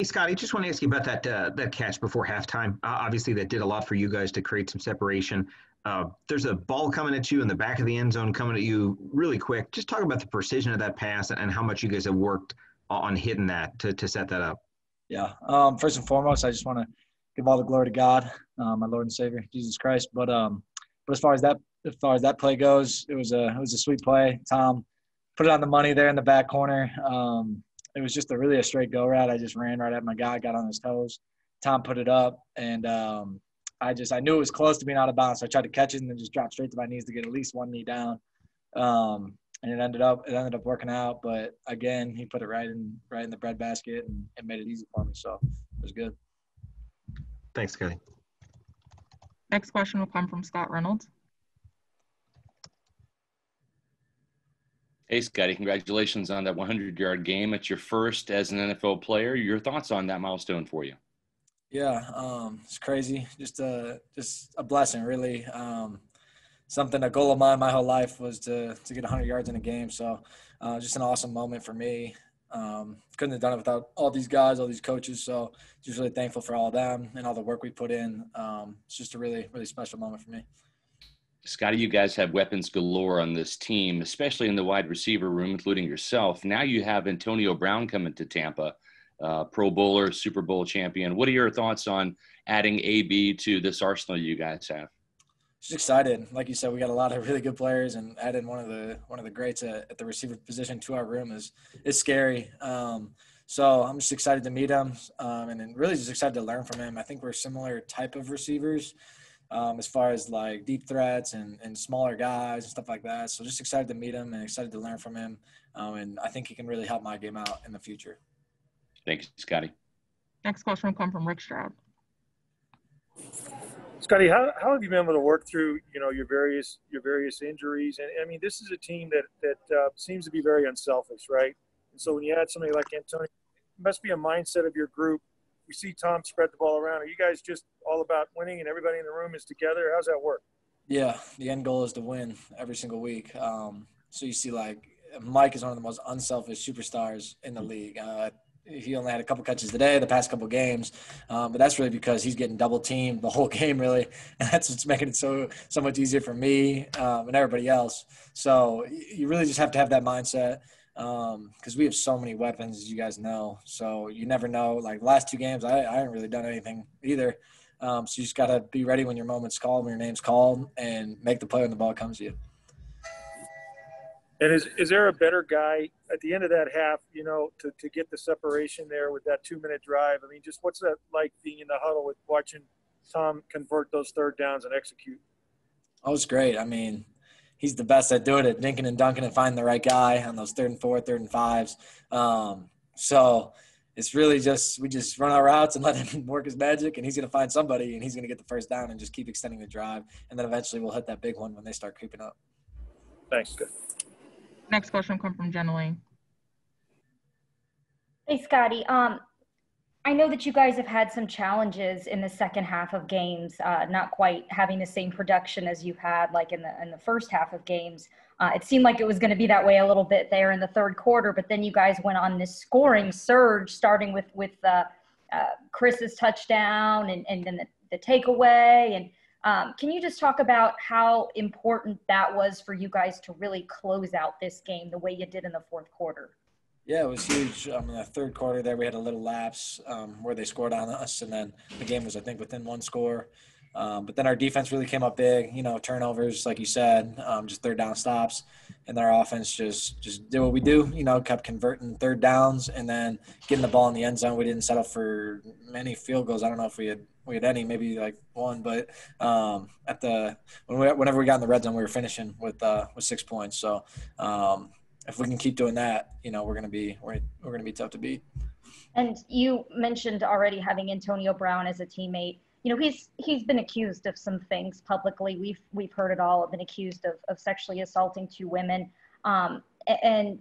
Hey, Scott, I just want to ask you about that that catch before halftime. Obviously, that did a lot for you guys to create some separation. There's a ball coming at you in the back of the end zone coming at you really quick. Just talk about the precision of that pass and how much you guys have worked on hitting that to set that up. Yeah. First and foremost, I just want to give all the glory to God, my Lord and Savior, Jesus Christ. But as far as that play goes, it was a sweet play. Tom put it on the money there in the back corner. It was just really a straight go route. I just ran right at my guy, got on his toes. Tom put it up, and I knew it was close to being out of bounds, so I tried to catch it and then just dropped straight to my knees to get at least one knee down. And it ended up working out. But again, he put it right in the breadbasket and made it easy for me. So it was good. Thanks, Kelly. Next question will come from Scott Reynolds. Hey, Scotty, congratulations on that 100-yard game. It's your first as an NFL player. Your thoughts on that milestone for you? Yeah, it's crazy. Just a blessing, really. A goal of mine my whole life was to get 100 yards in a game. So just an awesome moment for me. Couldn't have done it without all these guys, all these coaches. So just really thankful for all of them and all the work we put in. It's just a really, really special moment for me. Scotty, you guys have weapons galore on this team, especially in the wide receiver room, including yourself. Now you have Antonio Brown coming to Tampa, Pro Bowler, Super Bowl champion. What are your thoughts on adding AB to this arsenal you guys have? Just excited. Like you said, we got a lot of really good players, and adding one of the greats at the receiver position to our room is scary. So I'm just excited to meet him, and really just excited to learn from him. I think we're similar type of receivers. As far as like deep threats and smaller guys and stuff like that. So just excited to meet him and excited to learn from him. And I think he can really help my game out in the future. Thanks, Scotty. Next question will come from Rick Stroud. Scotty, how have you been able to work through, your various injuries? And I mean, this is a team that seems to be very unselfish, right? And so when you add somebody like Antonio, it must be a mindset of your group. We see Tom spread the ball around. Are you guys just all about winning and everybody in the room is together? How's that work? Yeah, the end goal is to win every single week. So you see, like, Mike is one of the most unselfish superstars in the league. He only had a couple catches today, the past couple games. But that's really because he's getting double teamed the whole game, really. And that's what's making it so much easier for me and everybody else. So you really just have to have that mindset. Because we have so many weapons, as you guys know, so you never know. Like, last two games, I haven't really done anything either. So you just got to be ready when your moment's called, when your name's called, and make the play when the ball comes to you. And is there a better guy at the end of that half, to get the separation there with that 2-minute drive? I mean, just what's that like being in the huddle with watching Tom convert those third downs and execute? Oh, it's great. I mean, he's the best at doing it, dinking and dunking and finding the right guy on those 3rd and 4, 3rd and 5s. So it's really we just run our routes and let him work his magic, and he's going to find somebody, and he's going to get the first down and just keep extending the drive. And then eventually we'll hit that big one when they start creeping up. Thanks. Good. Next question will come from Jen Lane. Hey, Scotty. I know that you guys have had some challenges in the second half of games, not quite having the same production as you had like in the first half of games. It seemed like it was going to be that way a little bit there in the third quarter, but then you guys went on this scoring surge, starting with Chris's touchdown and then the takeaway. And can you just talk about how important that was for you guys to really close out this game the way you did in the fourth quarter? Yeah, it was huge. In the third quarter there, we had a little lapse where they scored on us, and then the game was, I think, within one score. But then our defense really came up big, turnovers, like you said, just third down stops. And their offense just did what we do, kept converting third downs and then getting the ball in the end zone. We didn't settle for many field goals. I don't know if we had any, maybe like one, but whenever we got in the red zone, we were finishing with 6 points. So, if we can keep doing that, we're going to be tough to beat. And you mentioned already having Antonio Brown as a teammate. He's been accused of some things publicly. We've heard it all. Been accused of sexually assaulting 2 women. And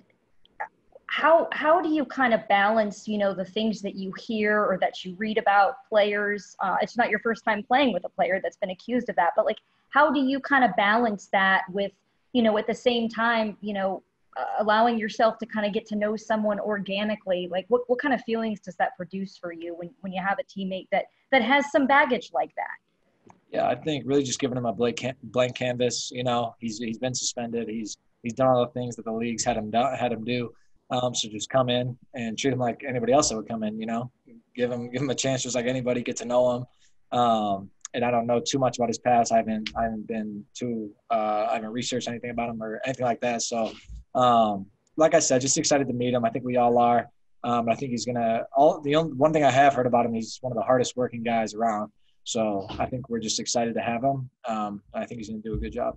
how do you kind of balance, the things that you hear or that you read about players? It's not your first time playing with a player that's been accused of that, but like, how do you kind of balance that with, at the same time, allowing yourself to kind of get to know someone organically, like what kind of feelings does that produce for you when you have a teammate that has some baggage like that? Yeah, I think really just giving him a blank canvas. You know, he's been suspended. He's done all the things that the league's had him do. So just come in and treat him like anybody else that would come in. You know, give him a chance just like anybody. Get to know him. And I don't know too much about his past. I haven't researched anything about him or anything like that. So, like I said, just excited to meet him. I think we all are. I think he's gonna. One thing I have heard about him, he's one of the hardest working guys around. So I think we're just excited to have him. I think he's gonna do a good job.